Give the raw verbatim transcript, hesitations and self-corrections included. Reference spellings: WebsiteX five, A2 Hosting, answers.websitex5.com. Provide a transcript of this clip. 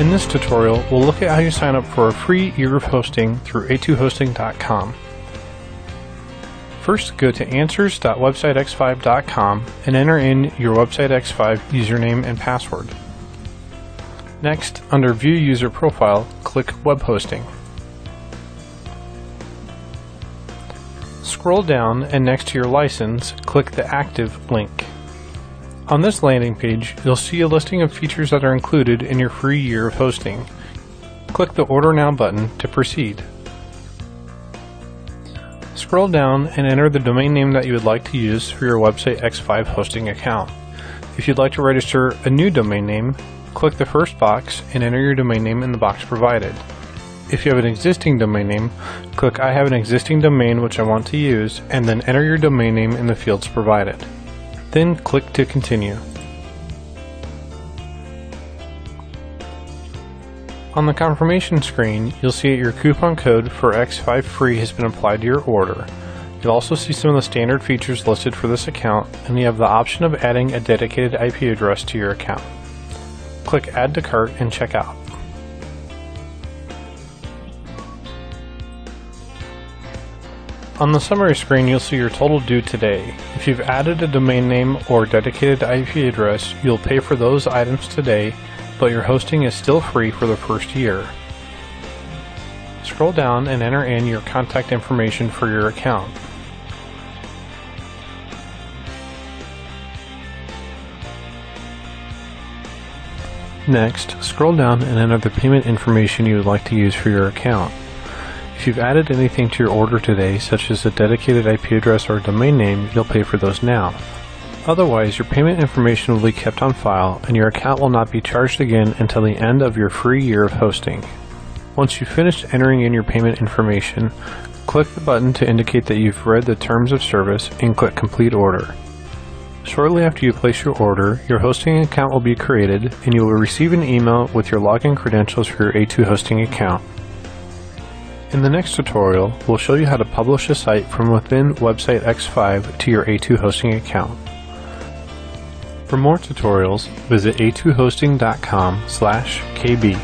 In this tutorial, we'll look at how you sign up for a free year of hosting through A two hosting dot com. First, go to answers dot website x five dot com and enter in your WebsiteX five username and password. Next, under View User Profile, click Web Hosting. Scroll down and next to your license, click the Active link. On this landing page, you'll see a listing of features that are included in your free year of hosting. Click the Order Now button to proceed. Scroll down and enter the domain name that you would like to use for your WebsiteX five hosting account. If you'd like to register a new domain name, click the first box and enter your domain name in the box provided. If you have an existing domain name, click I have an existing domain which I want to use, and then enter your domain name in the fields provided. Then click to continue. On the confirmation screen, you'll see that your coupon code for X five free has been applied to your order. You'll also see some of the standard features listed for this account, and you have the option of adding a dedicated I P address to your account. Click Add to Cart and check out. On the summary screen, you'll see your total due today. If you've added a domain name or dedicated I P address, you'll pay for those items today, but your hosting is still free for the first year. Scroll down and enter in your contact information for your account. Next, scroll down and enter the payment information you would like to use for your account. If you've added anything to your order today, such as a dedicated I P address or domain name, you'll pay for those now. Otherwise, your payment information will be kept on file and your account will not be charged again until the end of your free year of hosting. Once you've finished entering in your payment information, click the button to indicate that you've read the terms of service and click Complete Order. Shortly after you place your order, your hosting account will be created and you will receive an email with your login credentials for your A two hosting account. In the next tutorial, we'll show you how to publish a site from within WebsiteX five to your A two hosting account. For more tutorials, visit a two hosting dot com slash K B.